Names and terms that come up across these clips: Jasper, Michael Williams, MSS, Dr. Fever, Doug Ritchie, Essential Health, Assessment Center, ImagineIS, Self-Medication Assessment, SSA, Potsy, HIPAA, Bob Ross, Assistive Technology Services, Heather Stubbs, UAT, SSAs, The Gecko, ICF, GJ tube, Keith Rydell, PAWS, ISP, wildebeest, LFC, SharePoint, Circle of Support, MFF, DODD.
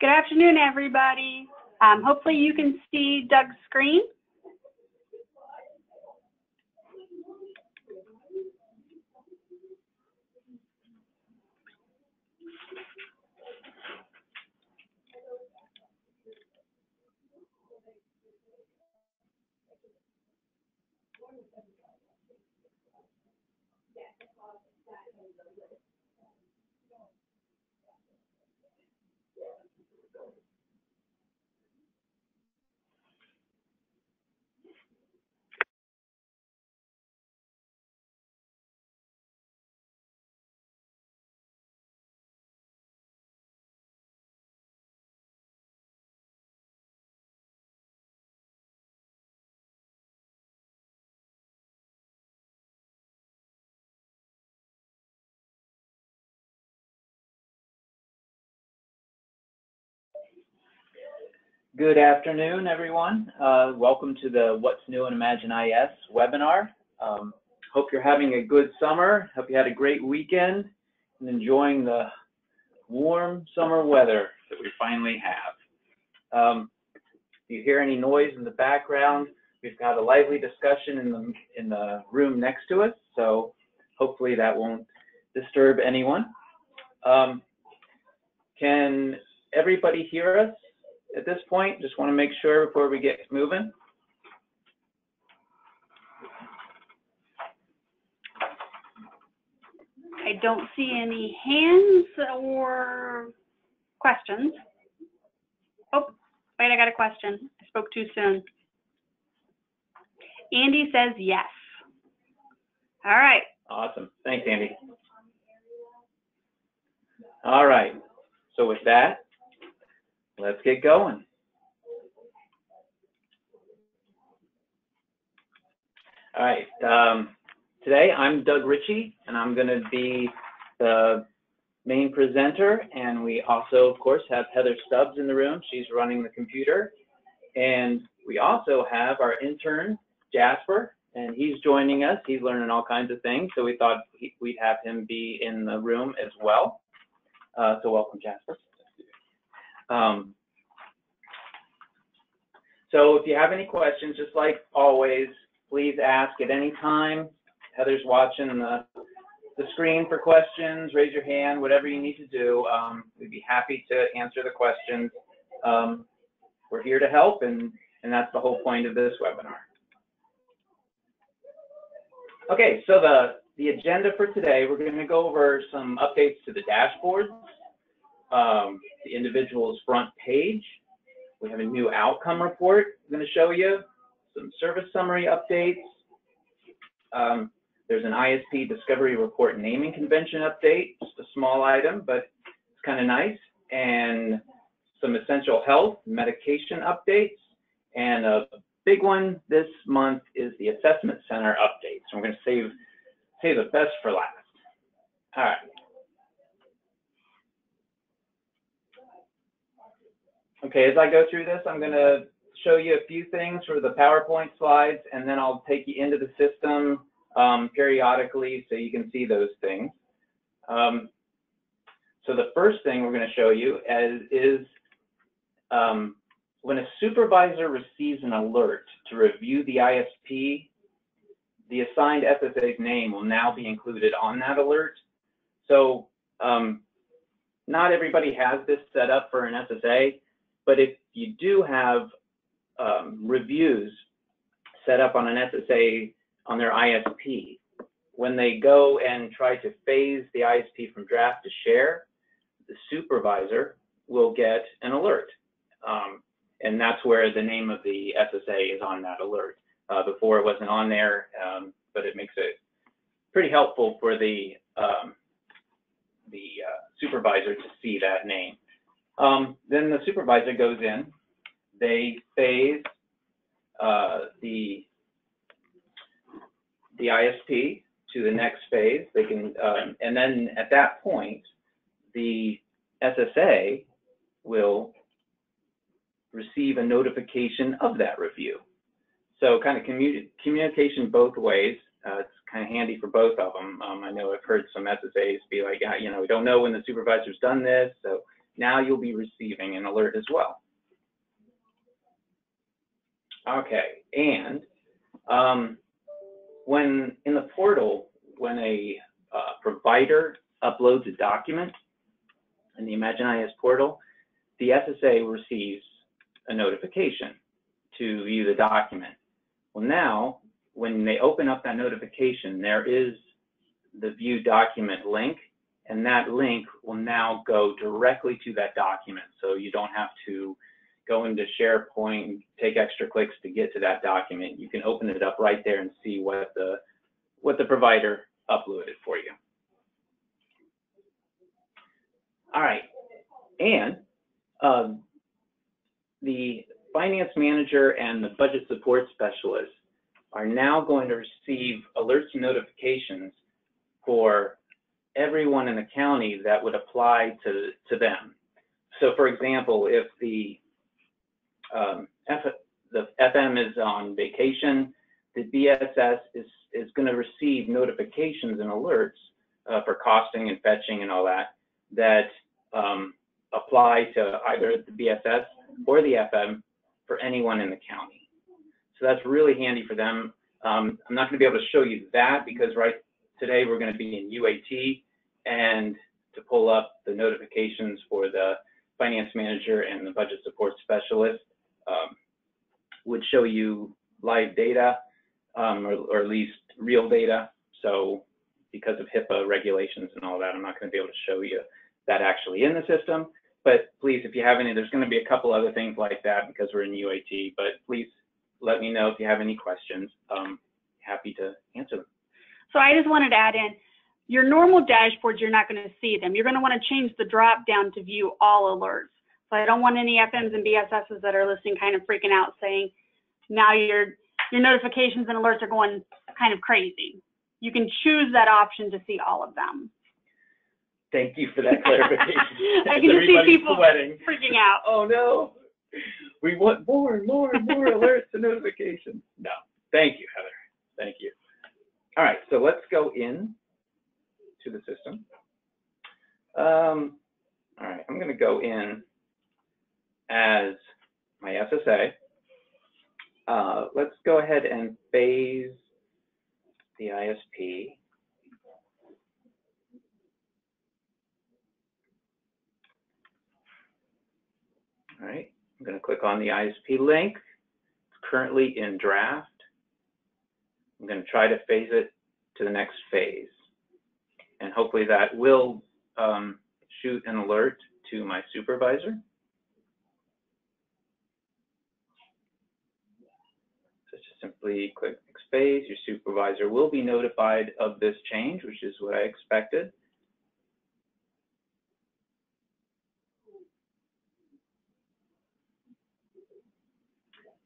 Good afternoon, everybody. Hopefully you can see Doug's screen. Good afternoon, everyone. Welcome to the What's New in ImagineIS webinar. Hope you're having a good summer. Hope you had a great weekend and enjoying the warm summer weather that we finally have. If you hear any noise in the background, we've got a lively discussion in the room next to us, so hopefully that won't disturb anyone. Can everybody hear us? At this point, just want to make sure before we get moving. I don't see any hands or questions. Oh, wait, I got a question. I spoke too soon. Andy says yes. All right. Awesome. Thanks, Andy. All right. So with that, let's get going. All right, today I'm Doug Ritchie, and I'm gonna be the main presenter, and we also, of course, have Heather Stubbs in the room. She's running the computer. And we also have our intern, Jasper, and he's joining us. He's learning all kinds of things, so we thought we'd have him be in the room as well. So welcome, Jasper. So if you have any questions, just like always, please ask at any time. Heather's watching the screen for questions. Raise your hand, whatever you need to do. We'd be happy to answer the questions. We're here to help, and that's the whole point of this webinar. Okay, so the agenda for today, we're going to go over some updates to the dashboards. The individual's front page. We have a new outcome report I'm going to show you, some service summary updates. There's an ISP discovery report naming convention update, just a small item, but it's kind of nice. And some essential health medication updates. And a big one this month is the assessment center updates. So we're going to save the best for last. All right. Okay, as I go through this, I'm going to show you a few things for the PowerPoint slides, and then I'll take you into the system periodically so you can see those things. So the first thing we're going to show you is when a supervisor receives an alert to review the ISP, the assigned SSA's name will now be included on that alert. So not everybody has this set up for an SSA. But if you do have reviews set up on an SSA on their ISP, when they go and try to phase the ISP from draft to share, the supervisor will get an alert. And that's where the name of the SSA is on that alert. Before it wasn't on there, but it makes it pretty helpful for the supervisor to see that name. Then the supervisor goes in, they phase the ISP to the next phase. They can, and then at that point, the SSA will receive a notification of that review. So kind of communication both ways. It's kind of handy for both of them. I know I've heard some SSAs be like, yeah, you know, we don't know when the supervisor's done this, so Now you'll be receiving an alert as well. Okay, and when in the portal, when a provider uploads a document in the ImagineIS portal, the SSA receives a notification to view the document. Well, now, when they open up that notification, there is the view document link, and that link will now go directly to that document. So you don't have to go into SharePoint, take extra clicks to get to that document. You can open it up right there and see what the provider uploaded for you. All right, and the finance manager and the budget support specialist are now going to receive alerts and notifications for everyone in the county that would apply to them. So for example, if the the FM is on vacation, the BSS is going to receive notifications and alerts for costing and fetching and all that apply to either the BSS or the FM for anyone in the county. So that's really handy for them. I'm not going to be able to show you that because right today we're going to be in UAT, and to pull up the notifications for the finance manager and the budget support specialist would show you live data or at least real data. So because of HIPAA regulations and all that, I'm not going to be able to show you that actually in the system. But please, if you have any, there's going to be a couple other things like that because we're in UAT, but please let me know if you have any questions. Happy to answer them. So I just wanted to add in, your normal dashboards, you're not going to see them. You're going to want to change the drop down to view all alerts. So I don't want any FMs and BSSs that are listening kind of freaking out saying, now your notifications and alerts are going kind of crazy. You can choose that option to see all of them. Thank you for that clarification. I can see people freaking out. Oh no, we want more alerts and notifications. No, thank you, Heather. Thank you. All right, so let's go in to the system. All right, I'm gonna go in as my SSA. Let's go ahead and phase the ISP. All right, I'm going to click on the ISP link. It's currently in draft. I'm going to try to phase it to the next phase. And hopefully that will shoot an alert to my supervisor. So just simply click next phase. Your supervisor will be notified of this change, which is what I expected.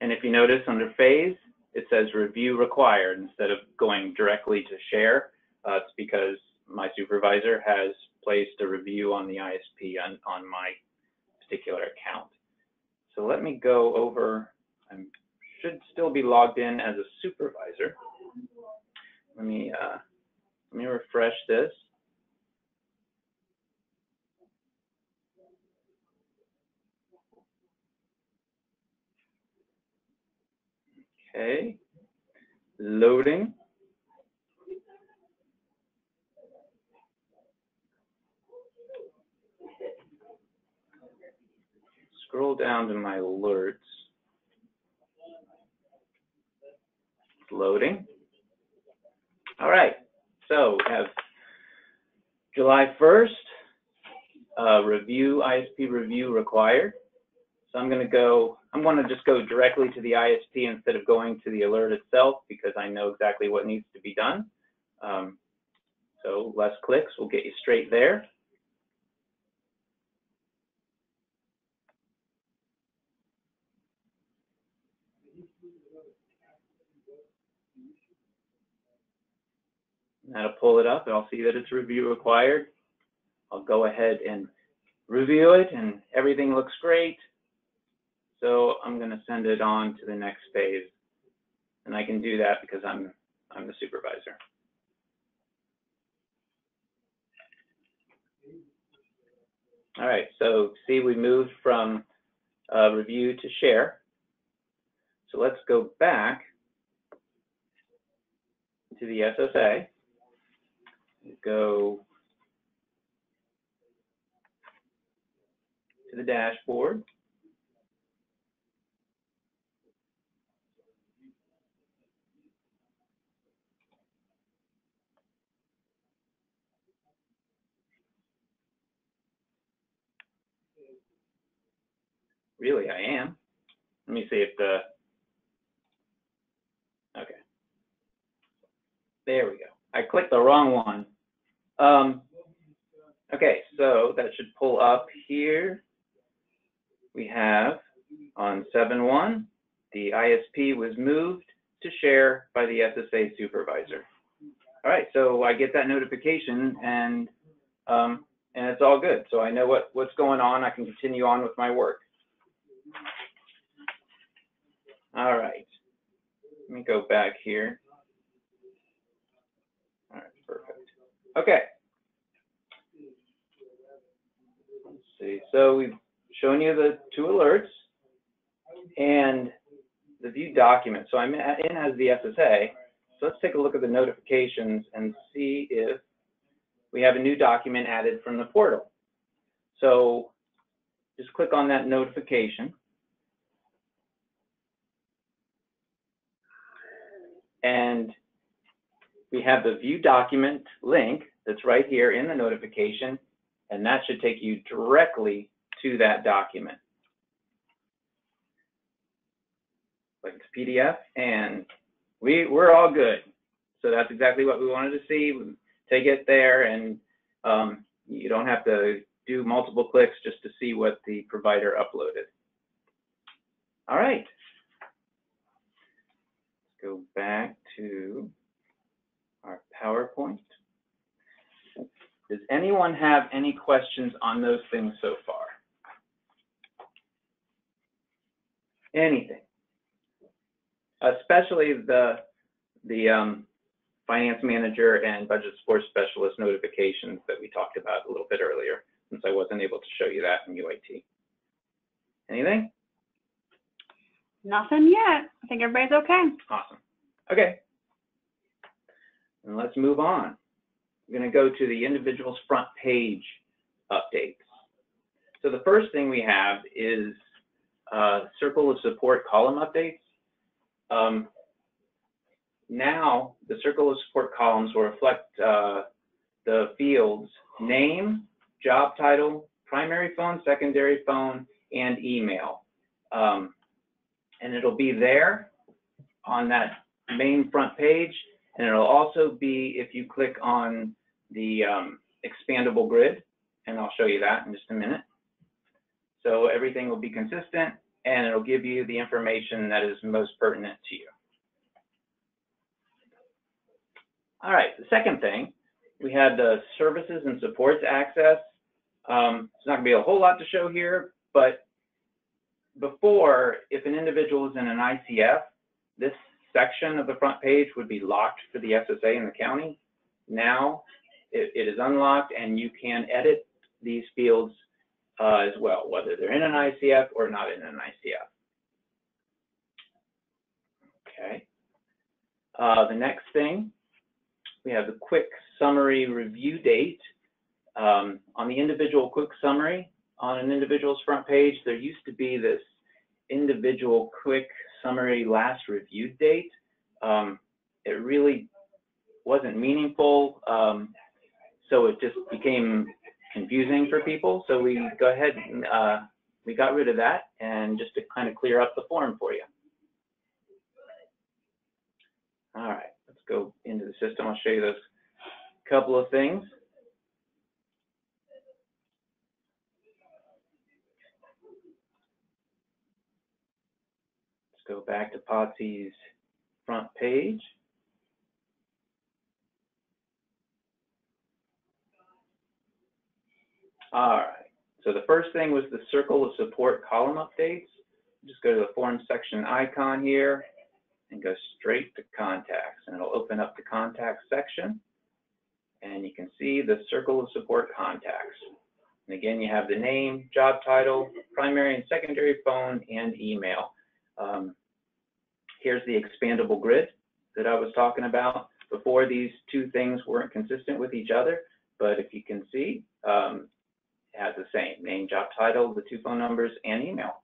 And if you notice under phase, it says review required instead of going directly to share. It's because my supervisor has placed a review on the ISP on my particular account. So let me go over, I should still be logged in as a supervisor. Let me refresh this. Okay, loading. Scroll down to my alerts. Loading. All right, so we have July 1st, review, ISP review required. So I'm going to go, I'm going to just go directly to the ISP instead of going to the alert itself because I know exactly what needs to be done. So less clicks will get you straight there. That'll pull it up and I'll see that it's review required. I'll go ahead and review it and everything looks great. So I'm going to send it on to the next phase, and I can do that because I'm the supervisor. All right, so see, we moved from review to share. So let's go back to the SSA. Go to the dashboard. Really, I am. Let me see if the, okay. There we go. I clicked the wrong one. Okay, so that should pull up here. We have on 7.1, the ISP was moved to share by the SSA supervisor. All right, so I get that notification and it's all good. So I know what's going on. I can continue on with my work. All right, let me go back here. All right, perfect. Okay. Let's see. So we've shown you the two alerts and the view document. So I'm in as the SSA. So let's take a look at the notifications and see if we have a new document added from the portal. So just click on that notification. And we have the view document link that's right here in the notification, and that should take you directly to that document. Like it's PDF, and we're all good. So that's exactly what we wanted to see. We take it there, and you don't have to do multiple clicks just to see what the provider uploaded. All right. Go back to our PowerPoint. Does anyone have any questions on those things so far? Anything? Especially the finance manager and budget support specialist notifications that we talked about a little bit earlier, since I wasn't able to show you that in UAT. Anything? Nothing yet. I think everybody's okay. Awesome. Okay. And let's move on. We're going to go to the individual's front page updates. So the first thing we have is Circle of Support column updates. Now the Circle of Support columns will reflect the fields name, job title, primary phone, secondary phone, and email. And it'll be there on that main front page, and it'll also be if you click on the expandable grid, and I'll show you that in just a minute. So everything will be consistent, and it'll give you the information that is most pertinent to you. All right, the second thing, we had the services and supports access. It's not gonna be a whole lot to show here, but before, if an individual is in an ICF, this section of the front page would be locked for the SSA and the county. Now it is unlocked, and you can edit these fields as well, whether they're in an ICF or not in an ICF. Okay. The next thing, we have the quick summary review date. On the individual quick summary, on an individual's front page, there used to be this individual quick summary last reviewed date. It really wasn't meaningful, so it just became confusing for people. So we go ahead and we got rid of that, and just to kind of clear up the form for you. All right, let's go into the system. I'll show you those couple of things. Go back to Potsy's front page. All right, so the first thing was the Circle of Support column updates. Just go to the form section icon here and go straight to contacts, and it'll open up the contacts section, and you can see the Circle of Support contacts. And again, you have the name, job title, primary and secondary phone, and email. Here's the expandable grid that I was talking about before. These two things weren't consistent with each other, but if you can see, it has the same name, job title, the two phone numbers, and email.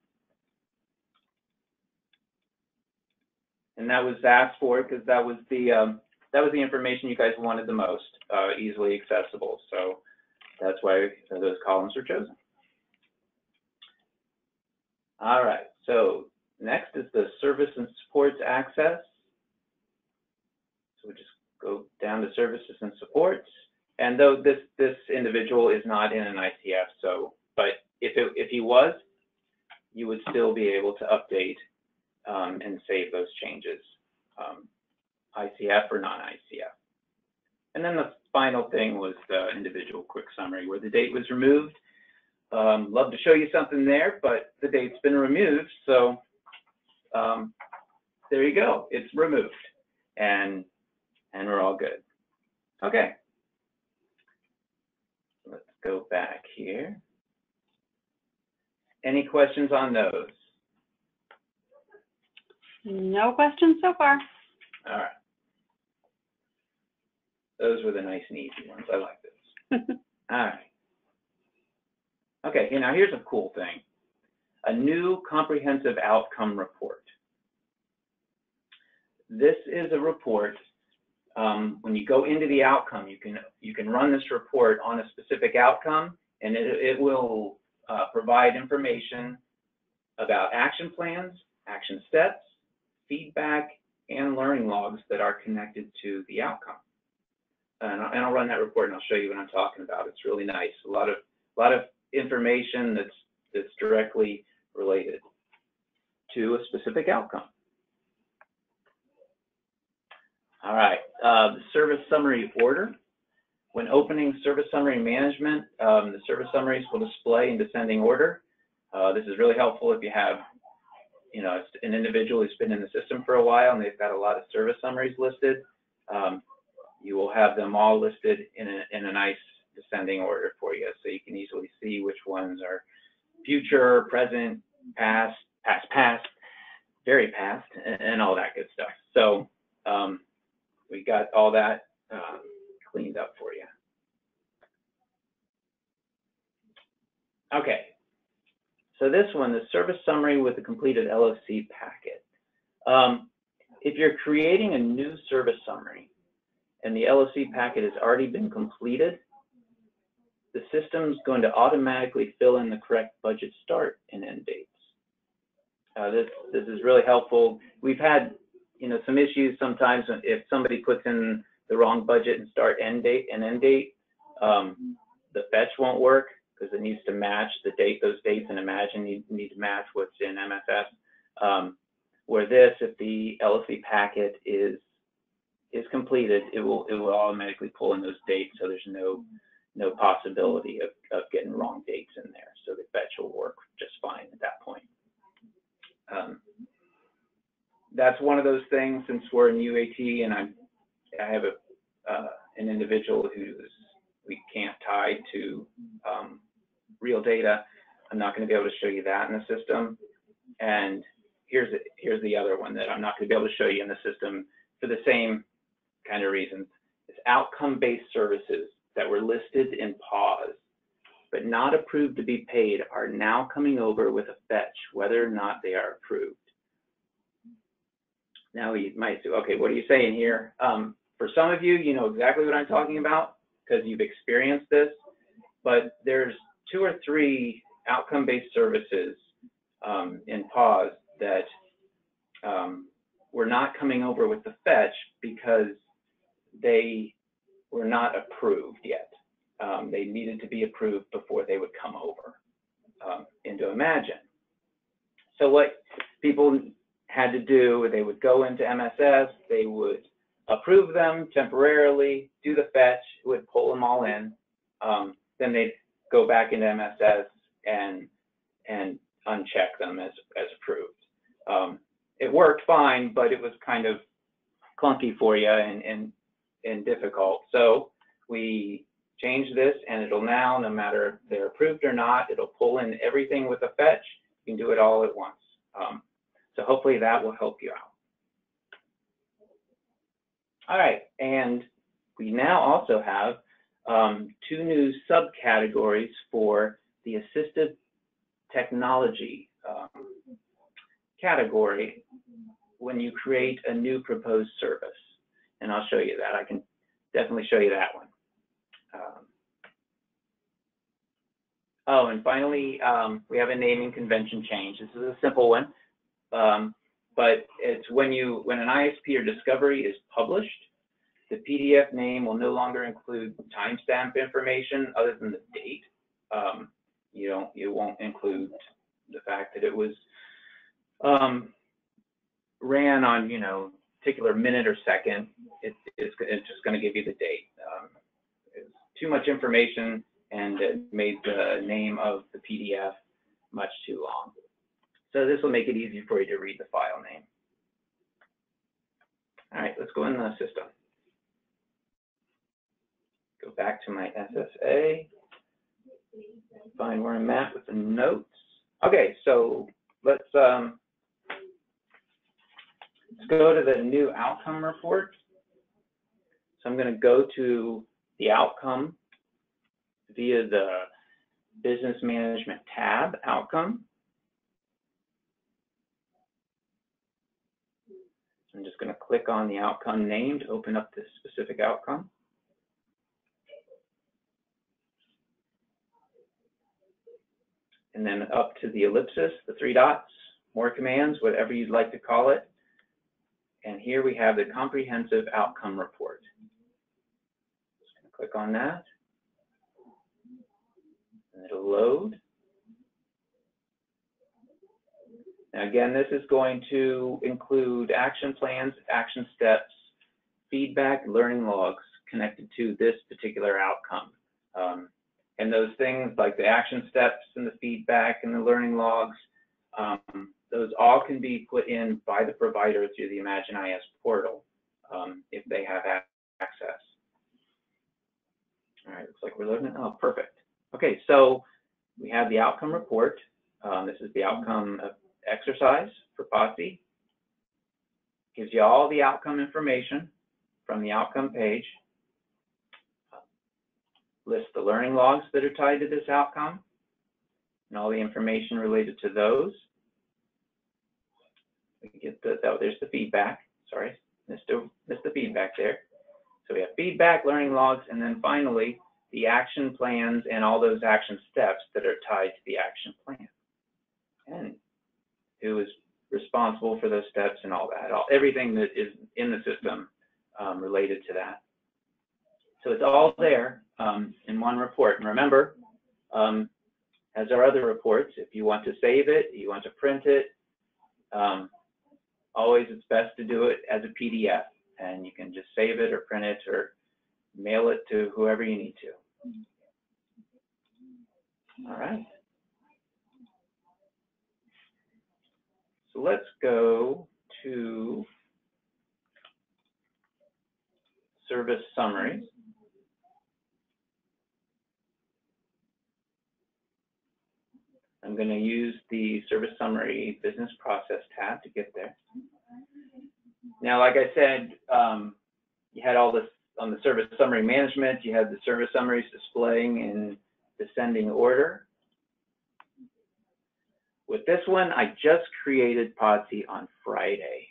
And that was asked for because that was the information you guys wanted the most, easily accessible. So that's why those columns are chosen. All right, so next is the service and supports access. So we just go down to services and supports. And though this individual is not in an ICF, so, but if he was, you would still be able to update and save those changes, ICF or non-ICF. And then the final thing was the individual quick summary where the date was removed. Love to show you something there, but the date's been removed, so there you go. It's removed, and we're all good. Okay, let's go back here. Any questions on those? No questions so far. All right. Those were the nice and easy ones. I like this. All right. Okay, and now here's a cool thing. A new comprehensive outcome report. This is a report. When you go into the outcome, you can run this report on a specific outcome, and it will provide information about action plans, action steps, feedback, and learning logs that are connected to the outcome. And I'll run that report, and I'll show you what I'm talking about. It's really nice. A lot of information that's directly related to a specific outcome. All right, the service summary order. When opening service summary management, the service summaries will display in descending order. This is really helpful if you have, you know, an individual who's been in the system for a while and they've got a lot of service summaries listed. You will have them all listed in a nice descending order for you, so you can easily see which ones are future, present, past, very past, and all that good stuff. So we got all that cleaned up for you. Okay, so this one, the service summary with the completed LFC packet. If you're creating a new service summary and the LFC packet has already been completed, the system's going to automatically fill in the correct budget start and end dates. This is really helpful. We've had, you know, some issues sometimes if somebody puts in the wrong budget and start end date, the fetch won't work because it needs to match the date. Those dates in Imagine need to match what's in MFF. Where this, if the LFC packet is completed, it will automatically pull in those dates, so there's no possibility of getting wrong dates in there. So the fetch will work just fine at that point. That's one of those things, since we're in UAT and I have an individual we can't tie to real data, I'm not going to be able to show you that in the system. And here's the other one that I'm not going to be able to show you in the system for the same kind of reasons. It's outcome-based services that were listed in PAWS but not approved to be paid are now coming over with a fetch, whether or not they are approved. Now you might say, okay, what are you saying here? For some of you, you know exactly what I'm talking about because you've experienced this, but there's 2 or 3 outcome-based services in PAWS that were not coming over with the fetch because they were not approved yet. They needed to be approved before they would come over into Imagine. So what people had to do, they would go into MSS, they would approve them temporarily, do the fetch, it would pull them all in. Then they'd go back into MSS and uncheck them as approved. It worked fine, but it was kind of clunky for you and difficult. So we change this, and it'll now, no matter if they're approved or not, it'll pull in everything with a fetch. You can do it all at once. So hopefully that will help you out. All right, and we now also have two new subcategories for the assistive technology category when you create a new proposed service. And I'll show you that. I can definitely show you that one. Oh, and finally, we have a naming convention change. This is a simple one, but it's when an ISP or discovery is published, the PDF name will no longer include timestamp information other than the date. You won't include the fact that it was ran on, you know, particular minute or second. It's just going to give you the date. It's too much information, and it made the name of the PDF much too long. So this will make it easy for you to read the file name. All right, let's go in the system. Go back to my SSA, find where I'm at with the notes. Okay, so let's go to the new outcome report. So I'm gonna go to the outcome via the business management tab, outcome. I'm just gonna click on the outcome name to open up this specific outcome. And then up to the ellipsis, the three dots, more commands, whatever you'd like to call it. And here we have the comprehensive outcome report. Just gonna click on that. It'll load. Now again, this is going to include action plans, action steps, feedback, learning logs connected to this particular outcome. And those things like the action steps and the feedback and the learning logs, those all can be put in by the provider through the ImagineIS portal if they have access. All right, looks like we're loading it. Oh, perfect. Okay, so we have the outcome report. This is the outcome exercise for Potsy. Gives you all the outcome information from the outcome page. Lists the learning logs that are tied to this outcome and all the information related to those. We get the, oh, there's the feedback. Sorry, missed the feedback there. So we have feedback, learning logs, and then finally, the action plans and all those action steps that are tied to the action plan, and who is responsible for those steps and all that, everything that is in the system related to that. So it's all there in one report. And remember, as our other reports, if you want to save it, you want to print it, always it's best to do it as a PDF, and you can just save it or print it or mail it to whoever you need to. All right. So let's go to service summaries. I'm going to use the service summary business process tab to get there. Now, like I said, you had all this on the service summary management, you have the service summaries displaying in descending order. With this one, I just created Potsy on Friday.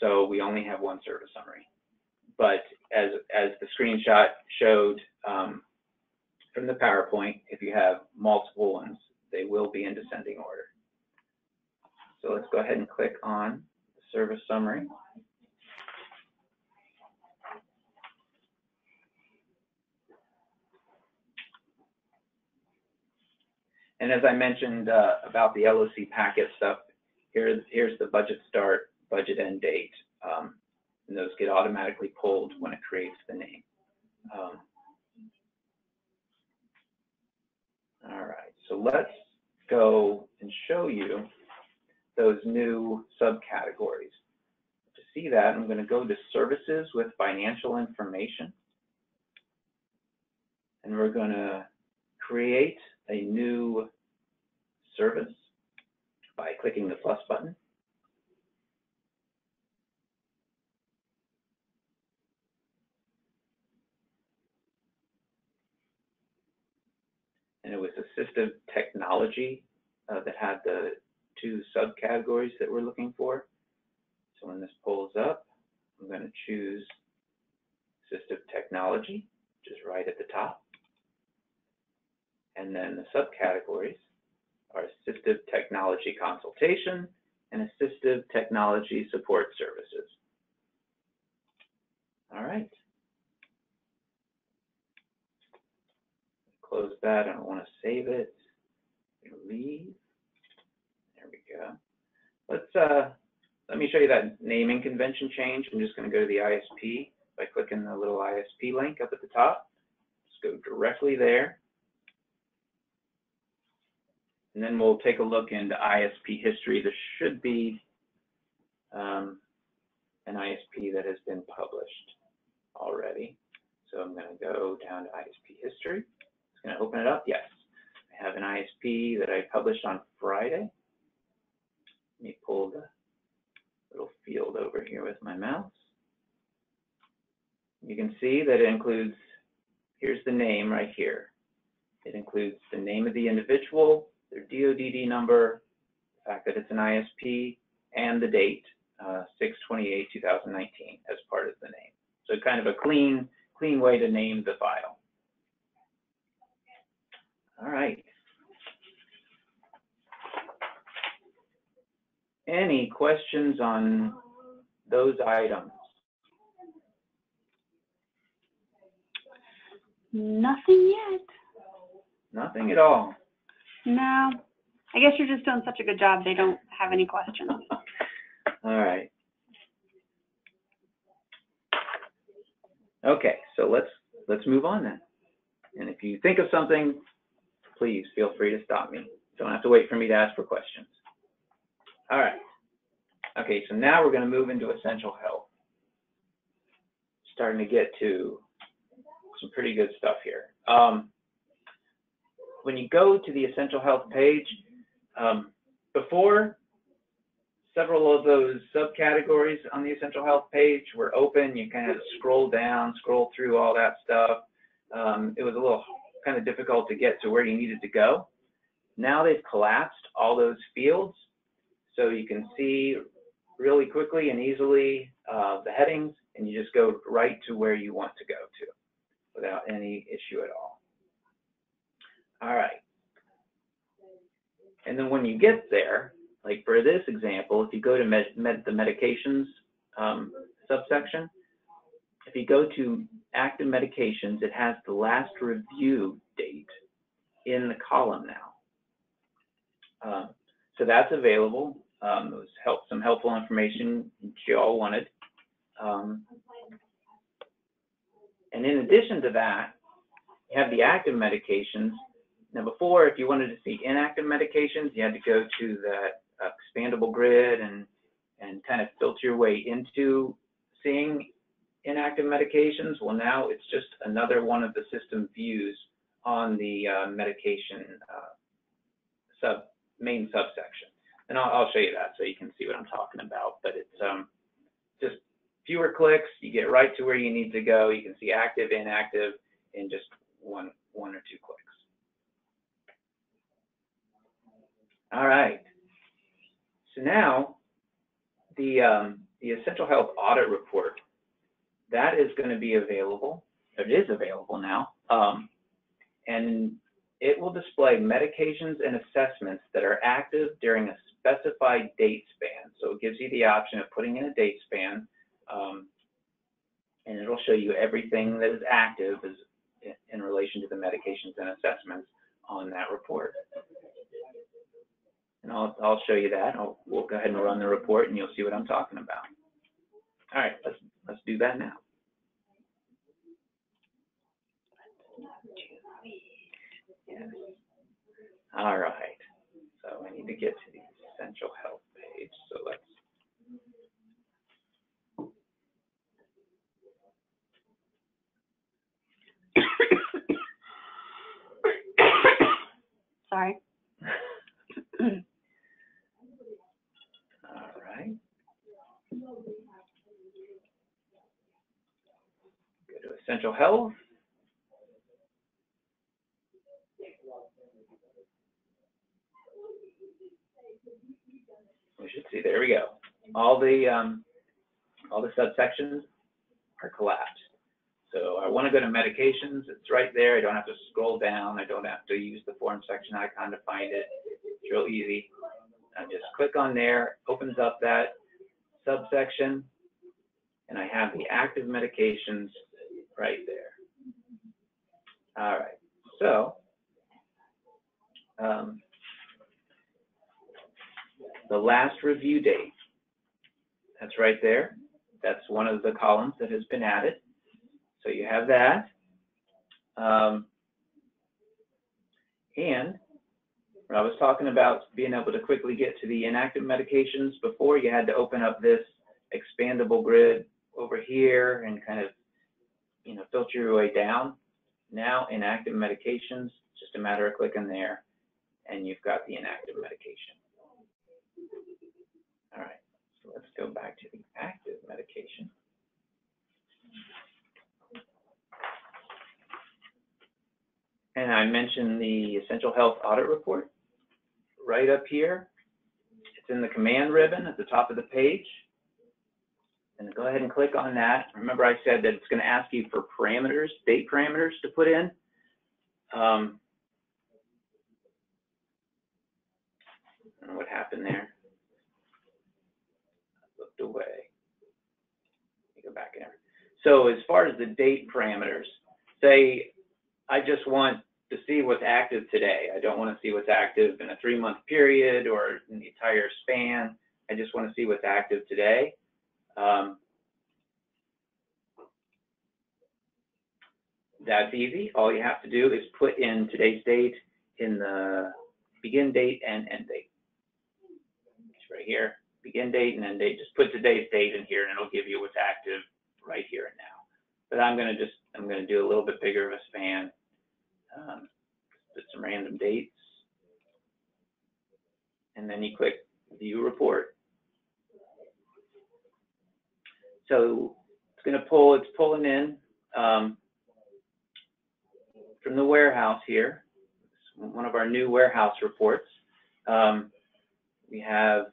So we only have one service summary. But as the screenshot showed from the PowerPoint, if you have multiple ones, they will be in descending order. So let's go ahead and click on the service summary. And as I mentioned about the LOC packet stuff, here's the budget start, budget end date, and those get automatically pulled when it creates the name. All right, so let's go and show you those new subcategories. To see that, I'm going to go to Services with Financial Information. and we're going to create a new service by clicking the plus button. And it was Assistive Technology that had the two subcategories that we're looking for. So when this pulls up, I'm going to choose Assistive Technology, which is right at the top. And then the subcategories are Assistive Technology Consultation and Assistive Technology Support Services. All right. Close that. I don't want to save it. Leave. There we go. Let's let me show you that naming convention change. I'm just going to go to the ISP by clicking the little ISP link up at the top. Just go directly there. And then we'll take a look into ISP history. There should be an ISP that has been published already. So I'm going to go down to ISP history. It's going to open it up. Yes, I have an ISP that I published on Friday. Let me pull the little field over here with my mouse. You can see that it includes, here's the name right here. It includes the name of the individual, their DODD number, the fact that it's an ISP, and the date, 6/28/2019, as part of the name. So kind of a clean way to name the file. All right. Any questions on those items? Nothing yet. Nothing at all. No, I guess you're just doing such a good job, they don't have any questions. All right. Okay, so let's move on then. And if you think of something, please feel free to stop me. Don't have to wait for me to ask for questions. All right. Okay, so now we're going to move into essential health. Starting to get to some pretty good stuff here. When you go to the essential health page, before, several of those subcategories on the essential health page were open. You kind of scroll down, scroll through all that stuff. It was a little kind of difficult to get to where you needed to go. Now they've collapsed all those fields, so you can see really quickly and easily the headings, and you just go right to where you want to go to without any issue at all. All right. And then when you get there, like for this example, if you go to the medications subsection, if you go to active medications, it has the last review date in the column now. So that's available. It was some helpful information that you all wanted. And in addition to that, you have the active medications. Now, before, if you wanted to see inactive medications, you had to go to the expandable grid and kind of filter your way into seeing inactive medications. Well, now it's just another one of the system views on the medication main subsection. And I'll show you that so you can see what I'm talking about. But it's just fewer clicks. You get right to where you need to go. You can see active, inactive, in just one or two clicks. All right, so now the Essential Health Audit Report, that is going to be available. It is available now, and it will display medications and assessments that are active during a specified date span. So it gives you the option of putting in a date span, and it'll show you everything that is active is in relation to the medications and assessments on that report. And I'll show you that. We'll go ahead and run the report, and you'll see what I'm talking about. All right, let's do that now. Yes. All right. So I need to get to the essential health page. So essential health. We should see, there we go. All the subsections are collapsed. So I want to go to medications. It's right there. I don't have to scroll down. I don't have to use the form section icon to find it. It's real easy. I just click on there, opens up that subsection, and I have the active medications right there. All right. So the last review date, that's right there. That's one of the columns that has been added. So you have that. And when I was talking about being able to quickly get to the inactive medications before, you had to open up this expandable grid over here and kind of, you know, filter your way down. Now inactive medications, just a matter of clicking there, and you've got the inactive medication. All right, so let's go back to the active medication. And I mentioned the essential health audit report right up here. It's in the command ribbon at the top of the page. And go ahead and click on that. Remember I said that it's going to ask you for parameters, date parameters to put in. I don't know what happened there. I looked away. Let me go back in. So as far as the date parameters, say I just want to see what's active today. I don't want to see what's active in a 3-month period or in the entire span. I just want to see what's active today. That's easy. All you have to do is put in today's date in the begin date and end date. It's right here, begin date and end date. Just put today's date in here and it'll give you what's active right here and now. But I'm going to do a little bit bigger of a span, put some random dates, and then you click View Report. So it's going to pull, it's pulling in from the warehouse here. It's one of our new warehouse reports. We have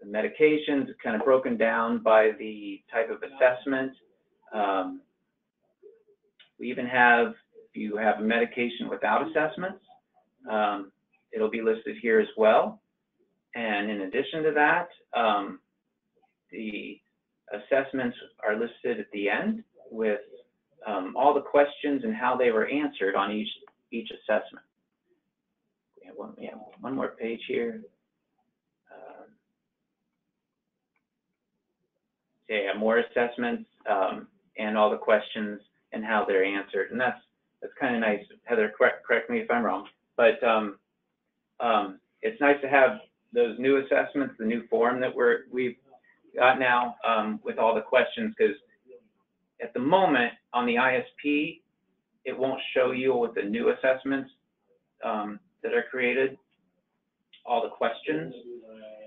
the medications kind of broken down by the type of assessment. We even have, if you have a medication without assessments, it'll be listed here as well. And in addition to that, the assessments are listed at the end with all the questions and how they were answered on each assessment. We have one more page here. Yeah, more assessments and all the questions and how they're answered, and that's kind of nice. Heather, correct me if I'm wrong, but it's nice to have those new assessments, the new form that we've got now with all the questions, because at the moment on the ISP, it won't show you with the new assessments that are created, all the questions.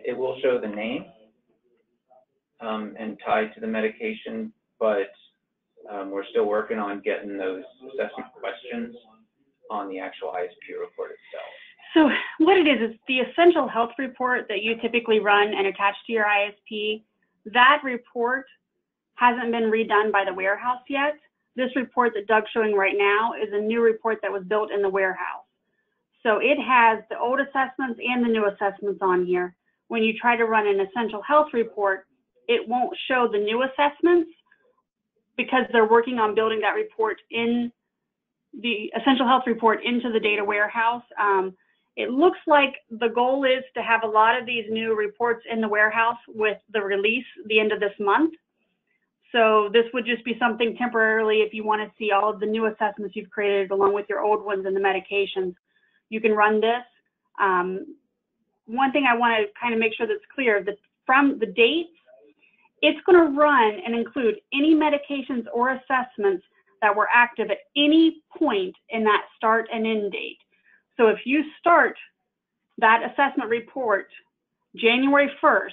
It will show the name and tied to the medication, but we're still working on getting those assessment questions on the actual ISP report itself. So what it is the essential health report that you typically run and attach to your ISP. That report hasn't been redone by the warehouse yet. This report that Doug's showing right now is a new report that was built in the warehouse. So it has the old assessments and the new assessments on here. When you try to run an essential health report, it won't show the new assessments, because they're working on building that report in the essential health report into the data warehouse. It looks like the goal is to have a lot of these new reports in the warehouse with the release the end of this month. So this would just be something temporarily if you want to see all of the new assessments you've created along with your old ones and the medications. You can run this. One thing I want to kind of make sure that's clear, that from the dates, it's going to run and include any medications or assessments that were active at any point in that start and end date. So if you start that assessment report January 1st,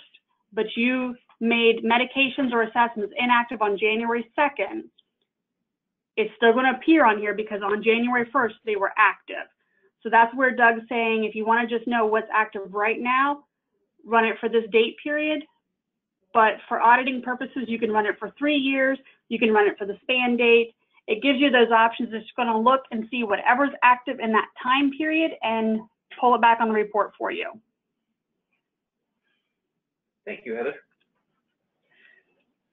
but you made medications or assessments inactive on January 2nd, it's still going to appear on here because on January 1st, they were active. So that's where Doug's saying, if you want to just know what's active right now, run it for this date period. But for auditing purposes, you can run it for 3 years. You can run it for the span date. It gives you those options. It's going to look and see whatever's active in that time period and pull it back on the report for you. Thank you, Heather.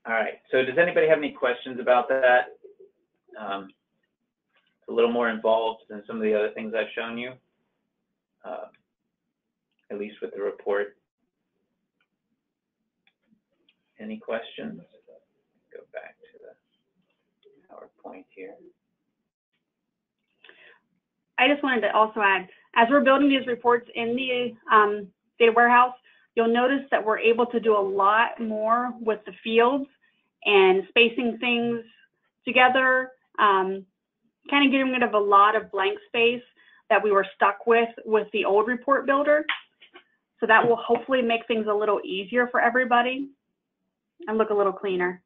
All right, so does anybody have any questions about that? It's a little more involved than some of the other things I've shown you, at least with the report. Any questions? Go back to the PowerPoint here. I just wanted to also add, as we're building these reports in the data warehouse, you'll notice that we're able to do a lot more with the fields and spacing things together, kind of getting rid of a lot of blank space that we were stuck with the old report builder. So that will hopefully make things a little easier for everybody and look a little cleaner.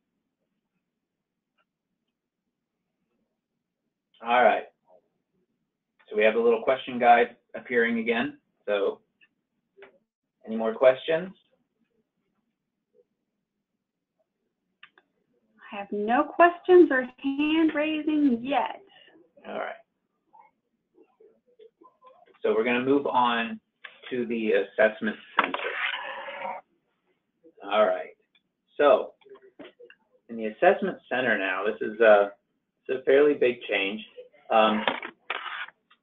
All right. So we have a little question guide appearing again. So any more questions? I have no questions or hand raising yet. All right. So we're going to move on to the assessment center. All right. So in the assessment center now, this is a fairly big change.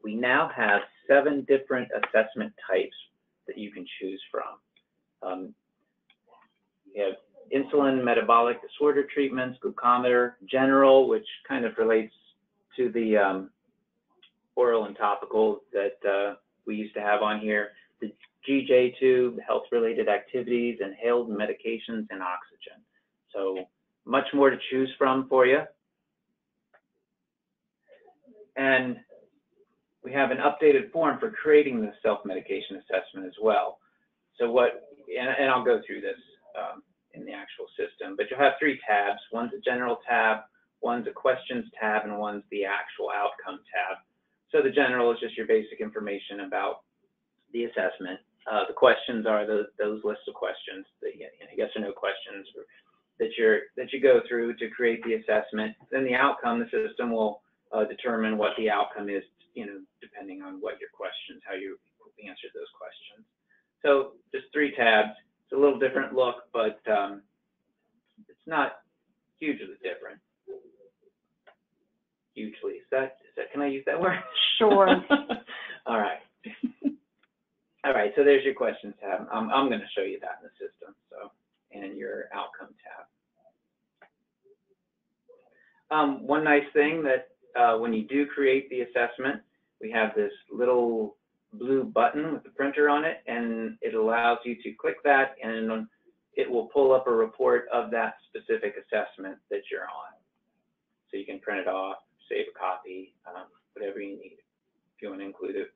We now have 7 different assessment types that you can choose from. We have insulin metabolic disorder treatments, glucometer, general, which kind of relates to the oral and topical that we used to have on here, the GJ tube, health-related activities, inhaled medications, and oxygen. So much more to choose from for you. And we have an updated form for creating the self-medication assessment as well. So what, and I'll go through this in the actual system, but you'll have 3 tabs. One's a general tab, one's a questions tab, and one's the actual outcome tab. So the general is just your basic information about the assessment. The questions are those lists of questions, the yes or no questions that you go through to create the assessment. Then the outcome, the system will determine what the outcome is, depending on what your questions, how you answered those questions. So just 3 tabs. It's a little different look, but it's not hugely different. Hugely, is that, can I use that word? Sure. All right. All right, so there's your questions tab. I'm going to show you that in the system, so, and your outcome tab. One nice thing that when you do create the assessment, we have this little blue button with the printer on it, and it allows you to click that, and it will pull up a report of that specific assessment that you're on. So you can print it off, save a copy, whatever you need, if you want to include it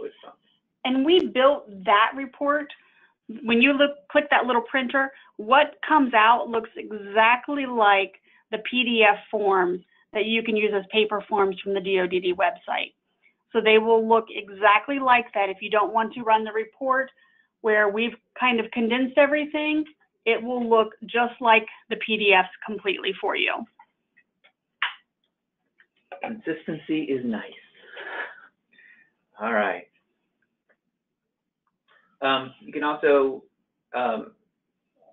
with something. And we built that report. When you click that little printer, what comes out looks exactly like the PDF forms that you can use as paper forms from the DODD website. So they will look exactly like that. If you don't want to run the report where we've kind of condensed everything, it will look just like the PDFs completely for you. Consistency is nice. All right. You can also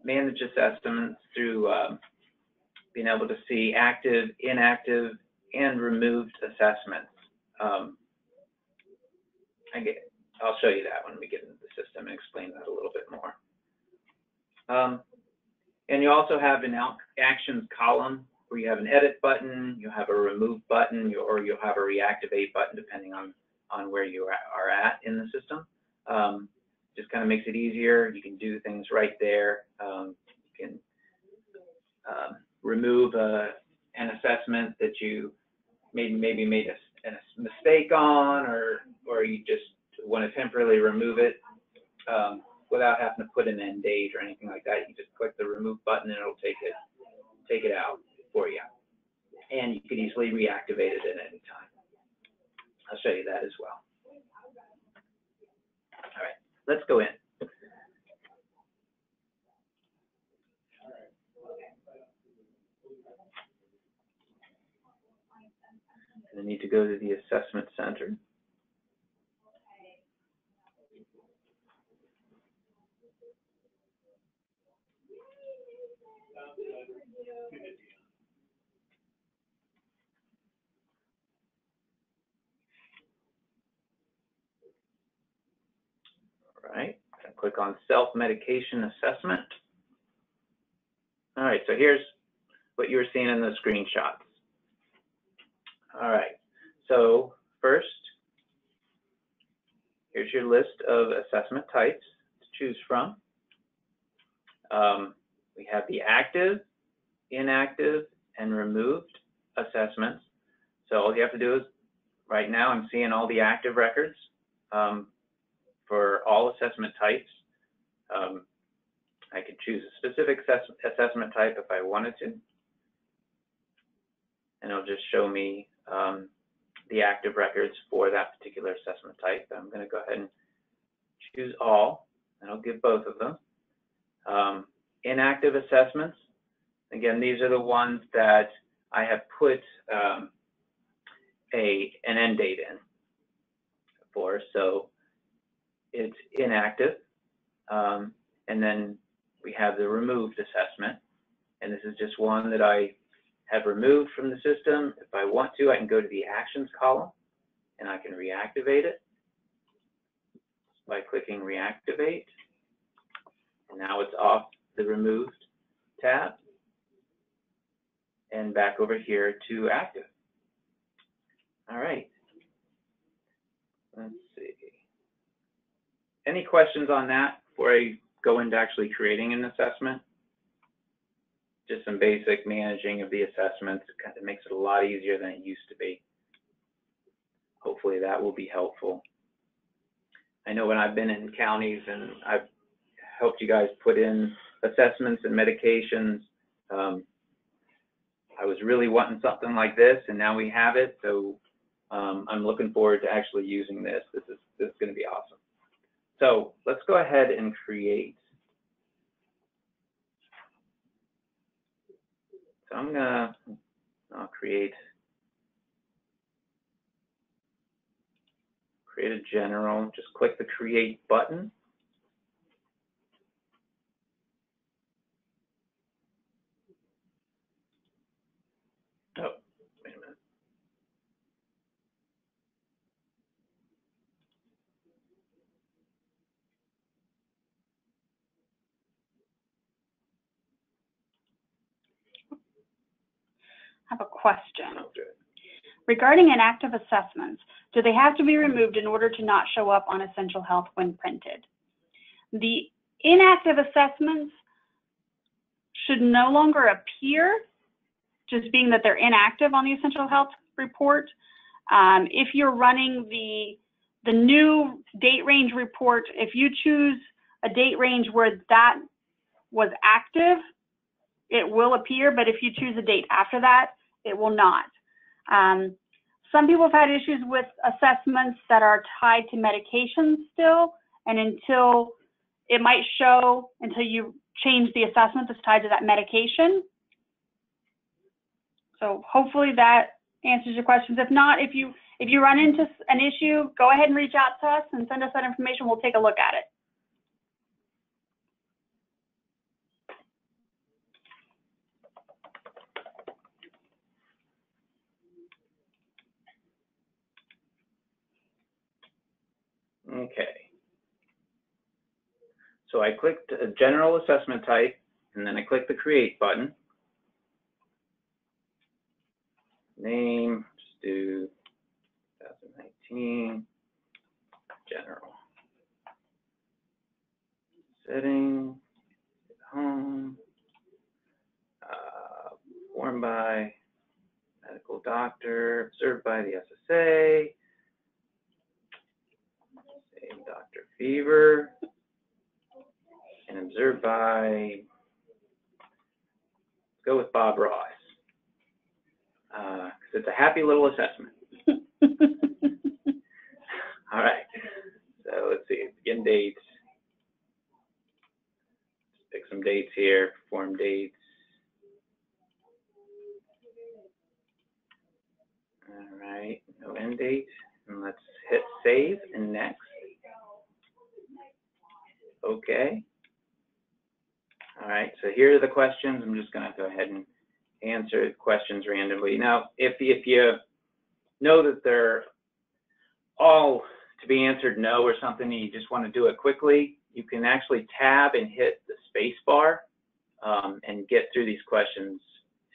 manage assessments through being able to see active, inactive, and removed assessments. I'll show you that when we get into the system and explain that a little bit more. And you also have an actions column where you have an edit button, you have a remove button, or you'll have a reactivate button depending on where you are at in the system. Just kind of makes it easier. You can do things right there. You can remove an assessment that you maybe made a mistake on, or you just want to temporarily remove it without having to put an end date or anything like that. You just click the remove button and it'll take it out for you. and you can easily reactivate it at any time. I'll show you that as well. All right, let's go in. I need to go to the assessment center. All right, click on Self-Medication Assessment. All right, so here's what you were seeing in the screenshots. All right, so first, here's your list of assessment types to choose from. We have the active, inactive, and removed assessments. So all you have to do is, right now I'm seeing all the active records for all assessment types. I could choose a specific assessment type if I wanted to, and it'll just show me the active records for that particular assessment type. I'm going to go ahead and choose all, and I'll give both of them. Inactive assessments, again, these are the ones that I have put an end date in for, so it's inactive. And then we have the removed assessment, and this is just one that I have removed from the system. If I want to, I can go to the actions column and I can reactivate it by clicking reactivate. And now it's off the removed tab and back over here to active. All right, let's see. Any questions on that before I go into actually creating an assessment? Just some basic managing of the assessments. It kind of makes it a lot easier than it used to be. Hopefully that will be helpful. I know when I've been in counties and I've helped you guys put in assessments and medications, I was really wanting something like this, and now we have it. So I'm looking forward to actually using this. This is going to be awesome. So let's go ahead and create. So I'll create a general, just click the create button. Oh, wait a minute. I have a question. Regarding inactive assessments, do they have to be removed in order to not show up on Essential Health when printed? The inactive assessments should no longer appear, just being that they're inactive on the Essential Health report. If you're running the new date range report, if you choose a date range where that was active, it will appear, but if you choose a date after that, it will not. Some people have had issues with assessments that are tied to medications still, and until it might show until you change the assessment that's tied to that medication. So hopefully that answers your questions. If not, if you run into an issue, go ahead and reach out to us and send us that information. We'll take a look at it. Okay, so I clicked a general assessment type, and then I clicked the create button. Name, just do 2019, general. Setting, home, formed by medical doctor, observed by the SSA, Dr. Fever, and observed by, let's go with Bob Ross. It's a happy little assessment. All right. So let's see, begin dates. Let's pick some dates here, perform dates. All right, no end date. And let's hit save and next. Okay. All right, so here are the questions. I'm just going to go ahead and answer questions randomly. Now, if you know that they're all to be answered no or something, and you just want to do it quickly, you can actually tab and hit the space bar and get through these questions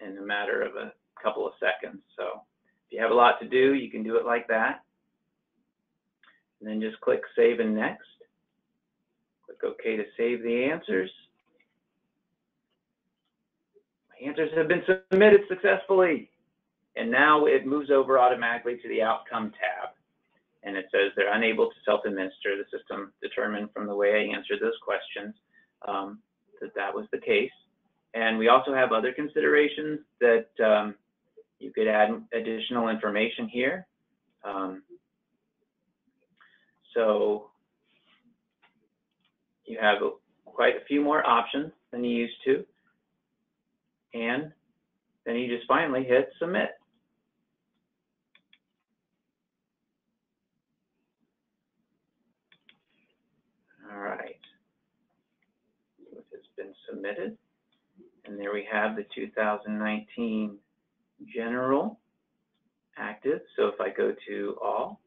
in a matter of a couple of seconds. So if you have a lot to do, you can do it like that. And then just click save and next. Click OK to save the answers. My answers have been submitted successfully. And now it moves over automatically to the outcome tab. And it says they're unable to self-administer. The system determined from the way I answered those questions that was the case. And we also have other considerations that you could add additional information here. So you have quite a few more options than you used to. And then you just finally hit submit. All right, so it has been submitted. And there we have the 2019 general active. So if I go to all,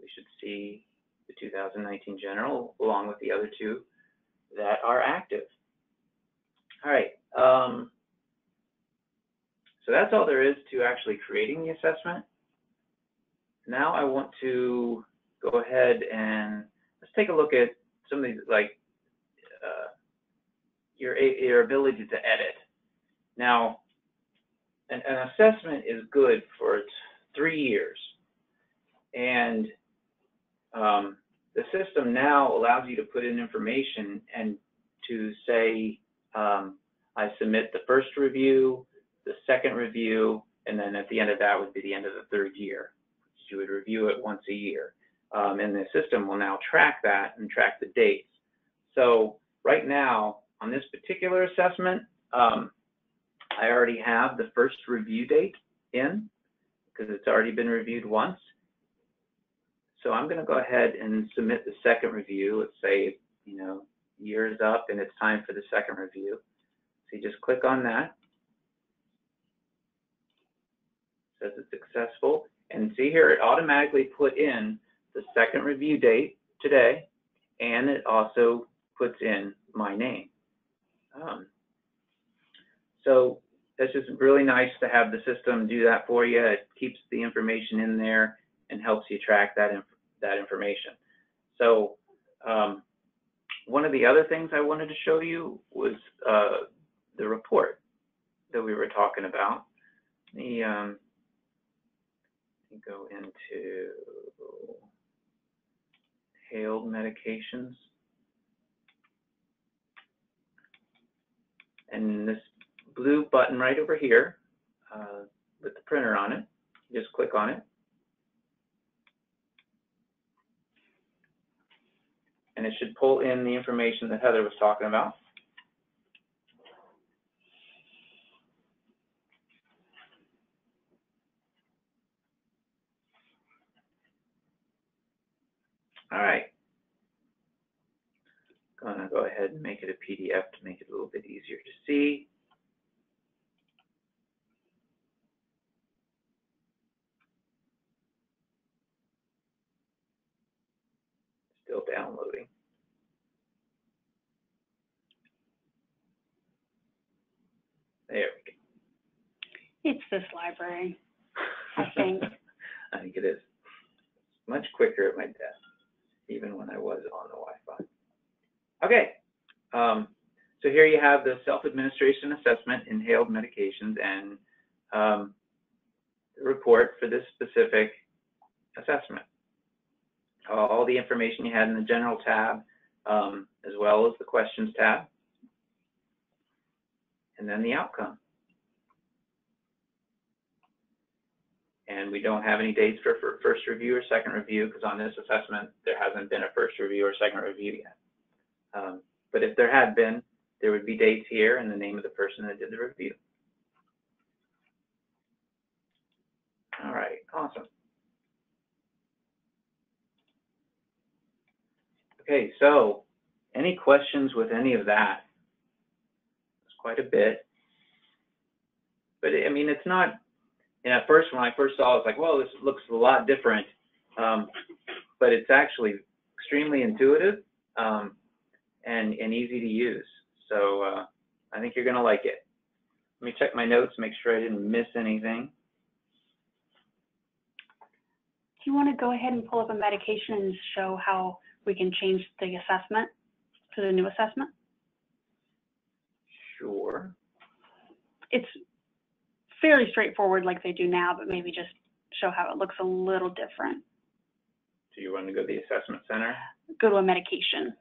we should see the 2019 general along with the other two that are active. All right. So that's all there is to actually creating the assessment. Now I want to go ahead and let's take a look at some of these, like your ability to edit. Now, an assessment is good for 3 years, and the system now allows you to put in information and to say, I submit the first review, the second review, and then at the end of that would be the end of the third year. You would review it once a year. And the system will now track that and track the dates. So right now, on this particular assessment, I already have the first review date in because it's already been reviewed once. So I'm going to go ahead and submit the second review. Let's say, you know, year is up and it's time for the second review. So you just click on that. It says it's successful. And see here, it automatically put in the second review date today, and it also puts in my name. So that's just really nice to have the system do that for you. It keeps the information in there and helps you track that, information. So one of the other things I wanted to show you was the report that we were talking about. The, go into inhaled medications. And this blue button right over here with the printer on it, just click on it. And it should pull in the information that Heather was talking about. All right, I'm gonna go ahead and make it a PDF to make it a little bit easier to see. Still downloading. There we go. It's this library, I think. I think it is. It's much quicker at my desk, even when I was on the Wi-Fi. Okay, so here you have the self-administration assessment, inhaled medications, and the report for this specific assessment. All the information you had in the general tab, as well as the questions tab, and then the outcome. and we don't have any dates for first review or second review, because on this assessment, there hasn't been a first review or second review yet. But if there had been, there would be dates here and the name of the person that did the review. All right, awesome. Okay, so any questions with any of that? It's quite a bit. But I mean, it's not, and at first, when I first saw it, it's like, well, this looks a lot different. But it's actually extremely intuitive and easy to use. So I think you're gonna like it. Let me check my notes, make sure I didn't miss anything. Do you wanna go ahead and pull up a medication and show how we can change the assessment to the new assessment? Sure. It's fairly straightforward like they do now, but maybe just show how it looks a little different. Do you want to go to the assessment center? Go to a medication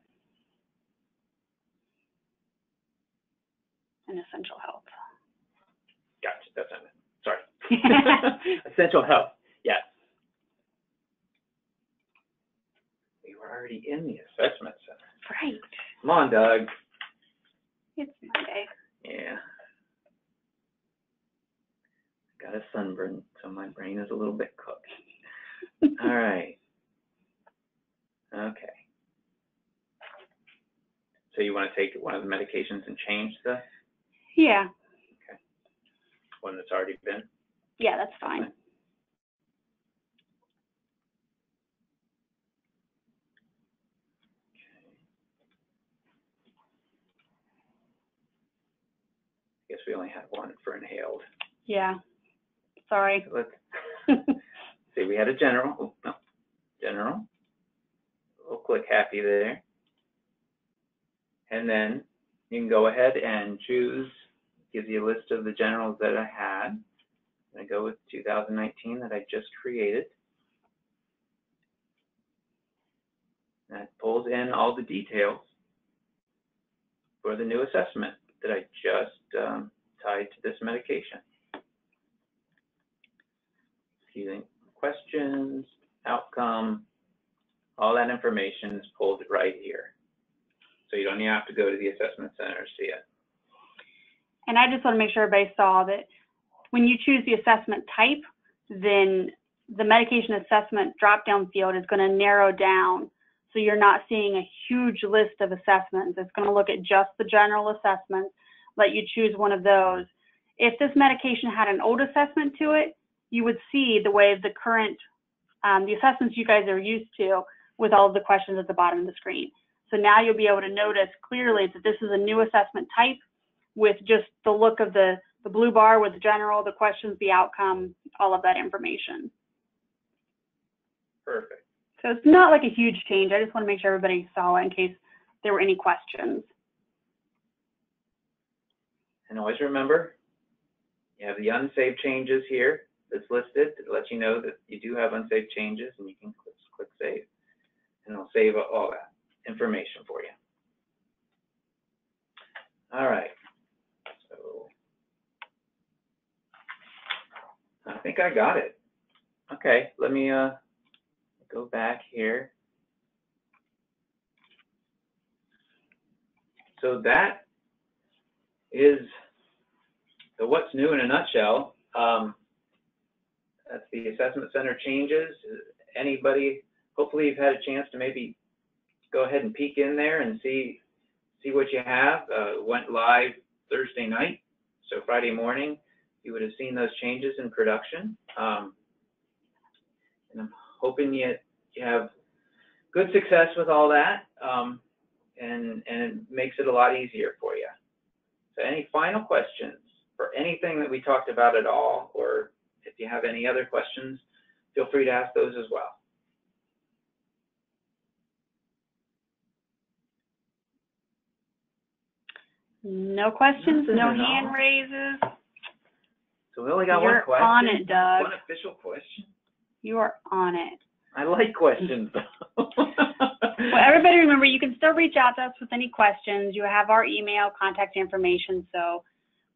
and essential health. Gotcha, that's not it. Sorry. Essential health, yes. We were already in the assessment center. Right. Come on, Doug. It's Monday. Yeah. Got a sunburn, so my brain is a little bit cooked. All right. Okay. So you want to take one of the medications and change the? Yeah. Okay. One that's already been? Yeah, that's fine. Okay. I guess we only have one for inhaled. Yeah. Sorry. Let's see, we had a general. Oh, no. General. We'll click happy there. And then you can go ahead and choose, gives you a list of the generals that I had. I'm going to go with 2019 that I just created. That pulls in all the details for the new assessment that I just tied to this medication. Using questions, outcome, all that information is pulled right here. So you don't even have to go to the assessment center to see it. And I just want to make sure everybody saw that when you choose the assessment type, then the medication assessment drop-down field is going to narrow down. So you're not seeing a huge list of assessments. It's going to look at just the general assessments, let you choose one of those. If this medication had an old assessment to it, you would see the way the current, the assessments you guys are used to with all of the questions at the bottom of the screen. So now you'll be able to notice clearly that this is a new assessment type with just the look of the blue bar with the general, the questions, the outcome, all of that information. Perfect. So it's not like a huge change. I just want to make sure everybody saw it in case there were any questions. And always remember, you have the unsaved changes here. That's listed. It lets you know that you do have unsaved changes, and you can click save, and it'll save all that information for you. All right. So I think I got it. Okay, let me go back here. So that is the what's new in a nutshell. That's the assessment center changes. Anybody, hopefully you've had a chance to maybe go ahead and peek in there and see what you have. Went live Thursday night, so Friday morning you would have seen those changes in production. And I'm hoping you have good success with all that, and it makes it a lot easier for you. So any final questions for anything that we talked about at all, or if you have any other questions, feel free to ask those as well. No questions, no hand raises. So we only got one question. You're on it, Doug. One official question. You are on it. I like questions, though. Well, everybody remember, you can still reach out to us with any questions. You have our email, contact information, so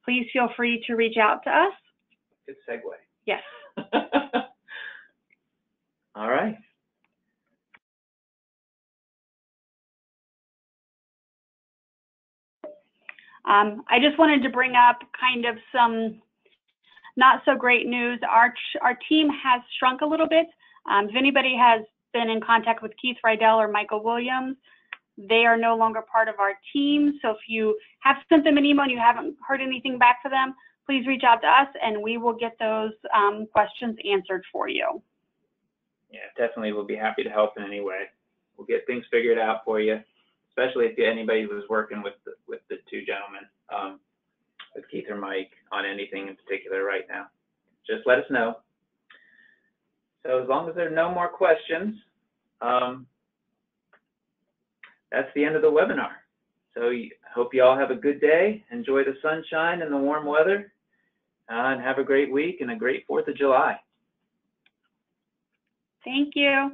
please feel free to reach out to us. Good segue. Yes. All right. I just wanted to bring up kind of some not so great news. Our team has shrunk a little bit. If anybody has been in contact with Keith Rydell or Michael Williams, they are no longer part of our team. So if you have sent them an email and you haven't heard anything back from them, please reach out to us and we will get those questions answered for you. Yeah, definitely. We'll be happy to help in any way. We'll get things figured out for you, especially if anybody was working with the two gentlemen, with Keith or Mike, on anything in particular right now. Just let us know. So as long as there are no more questions, that's the end of the webinar. So I hope you all have a good day. Enjoy the sunshine and the warm weather, and have a great week and a great 4th of July. Thank you.